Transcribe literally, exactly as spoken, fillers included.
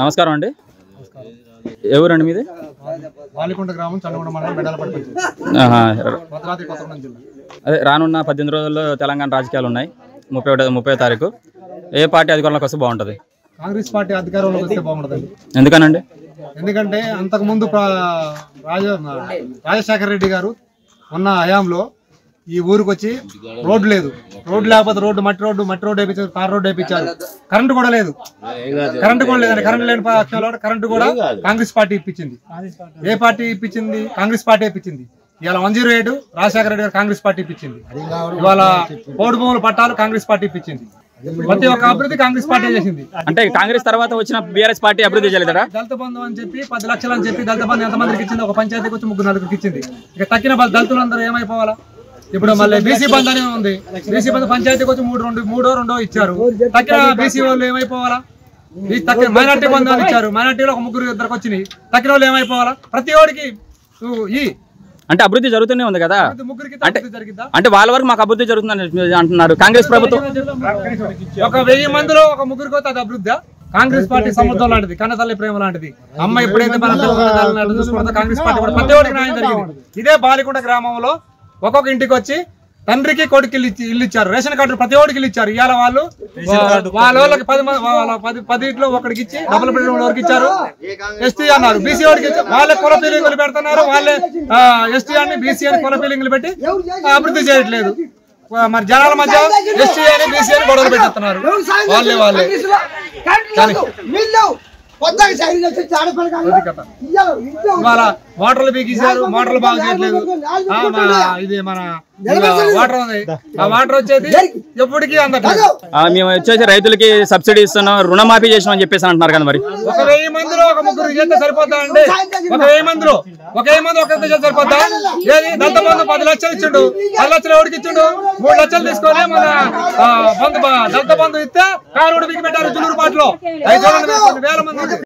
నమస్కారం అండి. ఎవరండి మీది? వాలికొండ గ్రామం చండగొండ మండలం బెడాలపల్లి పంచాయతీ. అదే రానున్న పద్దెనిమిది రోజుల్లో తెలంగాణ రాజకీయాలు ఉన్నాయి. ముప్పై ఒకటి ముప్పై తారీఖు ఏ పార్టీ అధికారంలోకి వస్తే బాగుంటుంది? కాంగ్రెస్ పార్టీ అధికారంలోకి వస్తే బాగుంటుందండి. ఎందుకనండి? ఎందుకంటే అంతకుముందు రాజ రాజశేఖర రెడ్డి గారు ఉన్న హయాంలో ఈ ఊరికి వచ్చి రోడ్డు లేదు, రోడ్డు లేకపోతే రోడ్డు మట్టి రోడ్డు మట్టి రోడ్డు వేయించారు, కార్ రోడ్డు వేయించారు, కరెంటు కూడా లేదు, కరెంటు కూడా లేదండి. కరెంటు లేని పక్షంలో కరెంటు కూడా కాంగ్రెస్ పార్టీ ఇప్పించింది. ఏ పార్టీ ఇప్పించింది? కాంగ్రెస్ పార్టీ ఇప్పించింది. ఇవాళ వన్ జీరో ఏడు రాజశేఖర రెడ్డి గారు కాంగ్రెస్ పార్టీ ఇప్పించింది. ఇవాళ ఓటు భూములు పట్టాలు కాంగ్రెస్ పార్టీ ఇప్పించింది. ప్రతి ఒక్క అభివృద్ధి కాంగ్రెస్ పార్టీ చేసింది. అంటే కాంగ్రెస్ తర్వాత వచ్చిన బీఆర్ఎస్ పార్టీ అభివృద్ధి చేయలేదా? దళిత బంధు అని చెప్పి పది లక్షలు అని చెప్పి దళిత బంధు ఎంతమందికి ఇచ్చింది? ఒక పంచాయతీకి వచ్చి ముగ్గురు నలుగురికి ఇచ్చింది. ఇక తక్కిన దళితులందరూ ఏమైపోవాలా? ఇప్పుడు మళ్ళీ బీసీ బంధు అనే ఉంది. బీసీ బంధు పంచాయతీకి వచ్చి మూడు రెండు మూడో రెండో ఇచ్చారు. తక్కిన బీసీ వాళ్ళు ఏమైపోవాలా? తక్కిన మైనార్టీ బంధు అని ఇచ్చారు. మైనార్టీలో ఒక ముగ్గురు ఇద్దరికి వచ్చినాయి. తక్కిన వాళ్ళు ఏమైపోవాలా? ప్రతి వాడికి ఈ అంటే అభివృద్ధి జరుగుతూనే ఉంది కదా. అంటే అంటే వాళ్ళ వరకు మాకు అభివృద్ధి జరుగుతుంది అంటున్నారు కాంగ్రెస్ ప్రభుత్వం. ఒక వెయ్యి మందిలో ఒక ముగ్గురికి అది అభివృద్ధి. కాంగ్రెస్ పార్టీ సమర్థం లాంటిది, కన్నతల్లి ప్రేమ లాంటిది. అమ్మ ఎప్పుడైతే కాంగ్రెస్ పార్టీ కూడా ప్రతి ఒక్కరికి న్యాయం జరిగింది. ఇదే బాలికొండ గ్రామంలో ఒక్కొక్క ఇంటికి వచ్చి తండ్రికి కొడుకు ఇల్లు ఇచ్చారు, రేషన్ కార్డు ప్రతి ఒక్కరికి ఇల్లు ఇచ్చారు. ఇవాళ వాళ్ళు వాళ్ళ వాళ్ళకి పది పది పది ఇంట్లో ఒకరికి ఇచ్చి డబుల్ బెడ్రూమ్ వరకు ఇచ్చారు. ఎస్టీ అన్నారు, బీసీ వాడికి ఇచ్చారు. వాళ్ళే కుల పీలింగులు పెడుతున్నారు, వాళ్ళే ఎస్టీ అని బీసీ అని కుల పీలింగులు పెట్టి అభివృద్ధి చేయట్లేదు. మరి జనాల మధ్య ఎస్టీ అని బీసీ అని గొడవలు పెట్టేస్తున్నారు వాళ్ళే వాళ్ళే. ఇవాళ మోటార్లు బీకిసారు, మోటార్లు బాగు చేయట్లేదు. ఇది మన వాటర్ ఉంది, ఆ వాటర్ వచ్చేది ఎప్పటికీ అందట్లేదు. మేము వచ్చేసి రైతులకి సబ్సిడీ ఇస్తున్నాం, రుణమాఫీ చేసినాం అని చెప్పేసి అంటున్నారు కదా. మరి ఒక వెయ్యి మందిలో ఒక ముగ్గురు చేస్తే సరిపోతా అండి? ఒక వెయ్యి మందిలో ఒక వెయ్యి మంది ఒక చేస్తే సరిపోతా? ఏది దళిత బంధు పది లక్షలు ఇచ్చిండు, పది లక్షలు ఎవరికి ఇచ్చిండు? మూడు లక్షలు తీసుకోవాలి మన బంధు దళిత బంధు ఇస్తే కారు ఉడికి పెట్టారు. జులూరుపాట్లో ఐదు వేల మంది